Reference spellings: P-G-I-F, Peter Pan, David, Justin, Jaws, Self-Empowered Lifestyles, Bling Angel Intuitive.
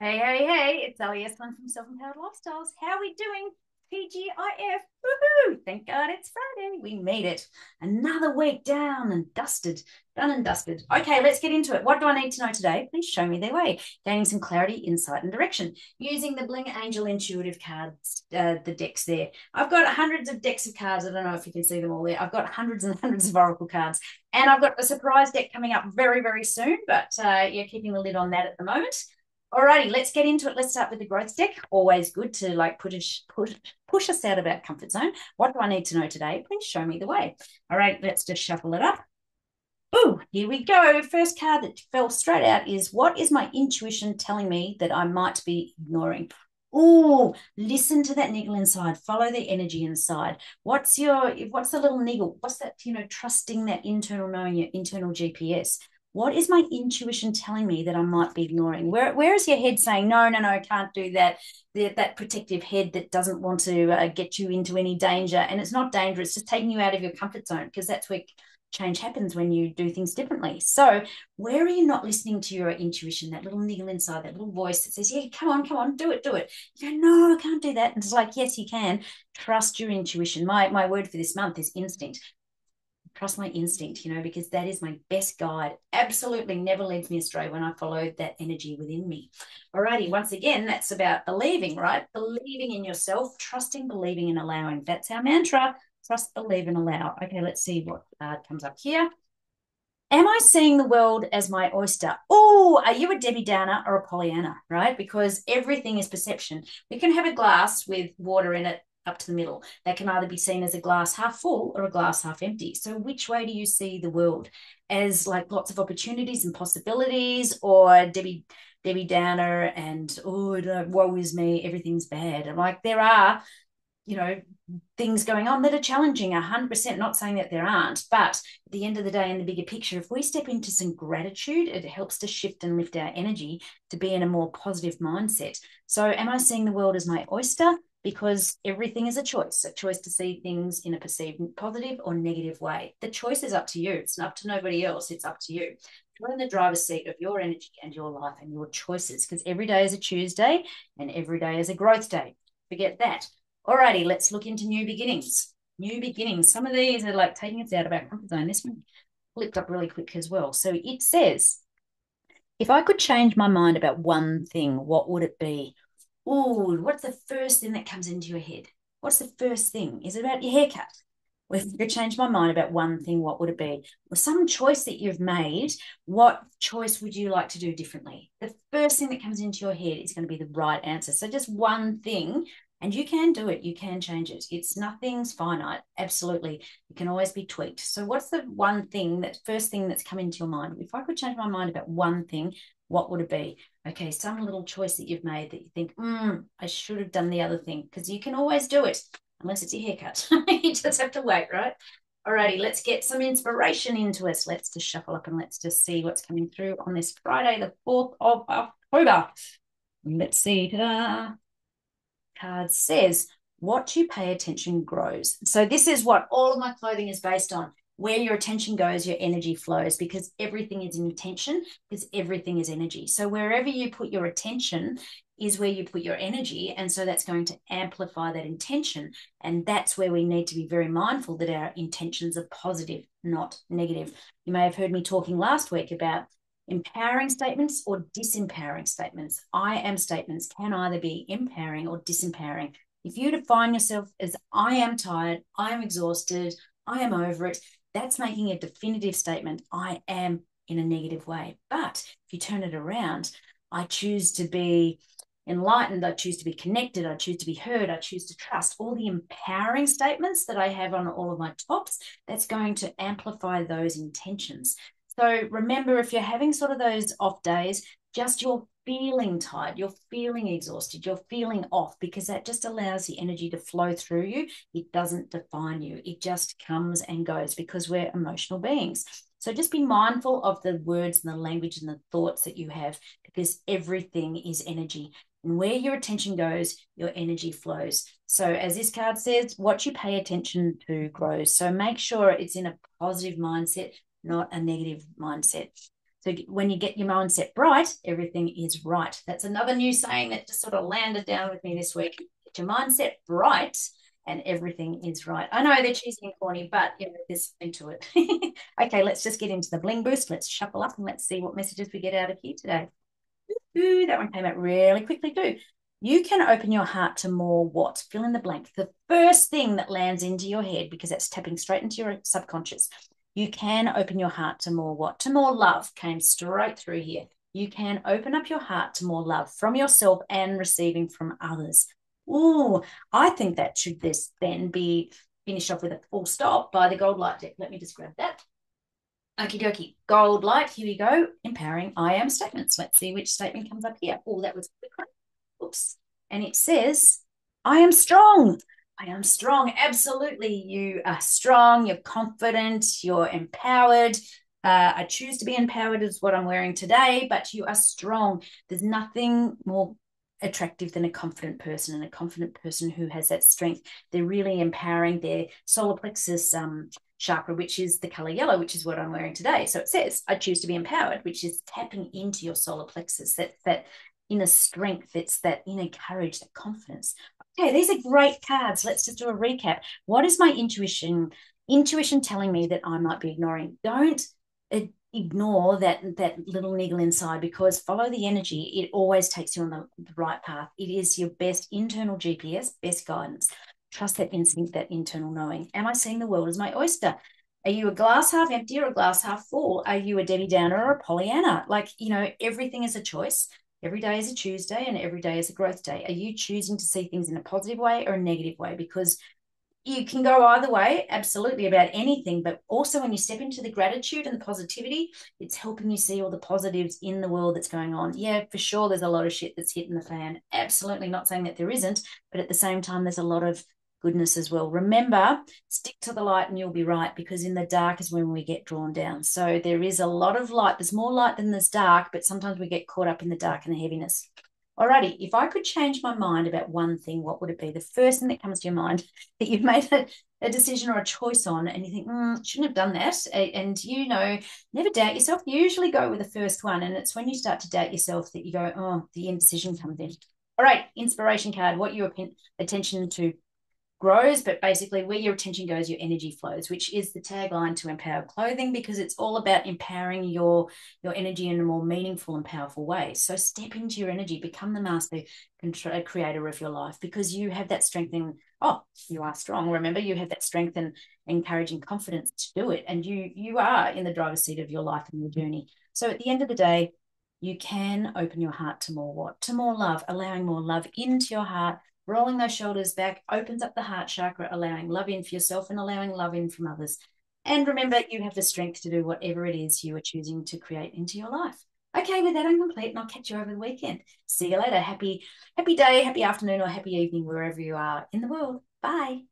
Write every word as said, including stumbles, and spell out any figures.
Hey, hey, hey, it's L E S one from Self-Empowered Lifestyles. How are we doing? P G I F, woohoo! Thank God it's Friday. We made it. Another week down and dusted, done and dusted. Okay, let's get into it. What do I need to know today? Please show me their way. Gaining some clarity, insight, and direction. Using the Bling Angel Intuitive cards, uh, the decks there. I've got hundreds of decks of cards. I don't know if you can see them all there. I've got hundreds and hundreds of oracle cards. And I've got a surprise deck coming up very, very soon, but uh, yeah, keeping the lid on that at the moment. Alrighty, let's get into it. Let's start with the growth deck. Always good to like put us, push, push us out of our comfort zone. What do I need to know today? Please show me the way. All right, let's just shuffle it up. Ooh, here we go. First card that fell straight out is, what is my intuition telling me that I might be ignoring? Ooh, listen to that niggle inside. Follow the energy inside. What's your, what's the little niggle? What's that, you know, trusting that internal knowing, your internal G P S? What is my intuition telling me that I might be ignoring? Where, where is your head saying, no, no, no, can't do that? The, that protective head that doesn't want to uh, get you into any danger. And it's not danger. It's just taking you out of your comfort zone, because that's where change happens, when you do things differently. So where are you not listening to your intuition, that little niggle inside, that little voice that says, yeah, come on, come on, do it, do it. You go, no, I can't do that. And it's like, yes, you can. Trust your intuition. My, my word for this month is instinct. Trust my instinct, you know, because that is my best guide. Absolutely never leads me astray when I followed that energy within me. Alrighty, once again, that's about believing, right? Believing in yourself, trusting, believing, and allowing. That's our mantra. Trust, believe, and allow. Okay, let's see what uh, comes up here. Am I seeing the world as my oyster? Oh, are you a Debbie Downer or a Pollyanna, right? Because everything is perception. We can have a glass with water in it up to the middle. That can either be seen as a glass half full or a glass half empty. So which way do you see the world? As like lots of opportunities and possibilities, or Debbie Debbie Downer and, oh, woe is me, everything's bad? And like, there are, you know, things going on that are challenging, one hundred percent, not saying that there aren't, but at the end of the day, in the bigger picture, if we step into some gratitude, it helps to shift and lift our energy to be in a more positive mindset. So am I seeing the world as my oyster? Because everything is a choice, a choice to see things in a perceived positive or negative way. The choice is up to you. It's not up to nobody else. It's up to you. You're in the driver's seat of your energy and your life and your choices, because every day is a Tuesday and every day is a growth day. Forget that. Alrighty, let's look into new beginnings. New beginnings. Some of these are like taking us out of our comfort zone. This one flipped up really quick as well. So it says, if I could change my mind about one thing, what would it be? Ooh, what's the first thing that comes into your head? What's the first thing? Is it about your haircut? Well, if you could change my mind about one thing, what would it be? Or some choice that you've made, what choice would you like to do differently? The first thing that comes into your head is going to be the right answer. So just one thing, and you can do it. You can change it. It's nothing's finite. Absolutely. It can always be tweaked. So what's the one thing, that first thing that's come into your mind? If I could change my mind about one thing, what would it be? Okay, some little choice that you've made that you think, mm, I should have done the other thing, because you can always do it, unless it's your haircut. You just have to wait, right? Alrighty, let's get some inspiration into us. Let's just shuffle up and let's just see what's coming through on this Friday, the fourth of October. Let's see. Ta-da. Card says, what you pay attention grows. So this is what all of my clothing is based on. Where your attention goes, your energy flows, because everything is intention, because everything is energy. So wherever you put your attention is where you put your energy, and so that's going to amplify that intention, and that's where we need to be very mindful that our intentions are positive, not negative. You may have heard me talking last week about empowering statements or disempowering statements. I am statements can either be empowering or disempowering. If you define yourself as I am tired, I am exhausted, I am over it, that's making a definitive statement, I am, in a negative way. But if you turn it around, I choose to be enlightened, I choose to be connected, I choose to be heard, I choose to trust. All the empowering statements that I have on all of my tops, that's going to amplify those intentions. So remember, if you're having sort of those off days, just your feeling tired, you're feeling exhausted, you're feeling off, because that just allows the energy to flow through you. It doesn't define you. It just comes and goes, because we're emotional beings. So just be mindful of the words and the language and the thoughts that you have, because everything is energy. And where your attention goes, your energy flows. So as this card says, what you pay attention to grows. So make sure it's in a positive mindset, not a negative mindset. So when you get your mindset right, everything is right. That's another new saying that just sort of landed down with me this week. Get your mindset right and everything is right. I know they're cheesy and corny, but you know, there's something to it. Okay, let's just get into the bling boost. Let's shuffle up and let's see what messages we get out of here today. Ooh, that one came out really quickly too. You can open your heart to more what? Fill in the blank. The first thing that lands into your head, because that's tapping straight into your subconscious. You can open your heart to more what? To more love came straight through here. You can open up your heart to more love from yourself and receiving from others. Ooh, I think that should this then be finished off with a full stop by the gold light deck. Let me just grab that. Okie dokie. Gold light. Here we go. Empowering I am statements. Let's see which statement comes up here. Oh, that was a quick one. Oops. And it says, I am strong. I am strong. Absolutely. You are strong. You're confident. You're empowered. Uh, I choose to be empowered is what I'm wearing today, but you are strong. There's nothing more attractive than a confident person, and a confident person who has that strength. They're really empowering their solar plexus um, chakra, which is the color yellow, which is what I'm wearing today. So it says, I choose to be empowered, which is tapping into your solar plexus, that, that inner strength, it's that inner courage, that confidence. Okay, these are great cards. Let's just do a recap. What is my intuition? Intuition telling me that I might be ignoring. Don't ignore that, that little niggle inside, because follow the energy. It always takes you on the, the right path. It is your best internal G P S, best guidance. Trust that instinct, that internal knowing. Am I seeing the world as my oyster? Are you a glass half empty or a glass half full? Are you a Debbie Downer or a Pollyanna? Like, you know, everything is a choice. Every day is a Tuesday and every day is a growth day. Are you choosing to see things in a positive way or a negative way? Because you can go either way, absolutely, about anything. But also when you step into the gratitude and the positivity, it's helping you see all the positives in the world that's going on. Yeah, for sure, there's a lot of shit that's hitting the fan. Absolutely not saying that there isn't. But at the same time, there's a lot of goodness as well. Remember, stick to the light and you'll be right, because in the dark is when we get drawn down. So there is a lot of light. There's more light than there's dark, but sometimes we get caught up in the dark and the heaviness. Alrighty, if I could change my mind about one thing, what would it be? The first thing that comes to your mind that you've made a, a decision or a choice on and you think, mm, shouldn't have done that. And, you know, never doubt yourself. You usually go with the first one, and it's when you start to doubt yourself that you go, oh, the indecision comes in. All right, inspiration card, what your attention to grows, but basically where your attention goes, your energy flows, which is the tagline to Empowered Clothing, because it's all about empowering your your energy in a more meaningful and powerful way. So step into your energy, become the master creator of your life, because you have that strength in, oh, you are strong. Remember, you have that strength and encouraging confidence to do it, and you you are in the driver's seat of your life and your journey. So at the end of the day, you can open your heart to more what? To more love, allowing more love into your heart. Rolling those shoulders back opens up the heart chakra, allowing love in for yourself and allowing love in from others. And remember, you have the strength to do whatever it is you are choosing to create into your life. Okay, with that, I'm complete, and I'll catch you over the weekend. See you later. Happy, happy day, happy afternoon, or happy evening, wherever you are in the world. Bye.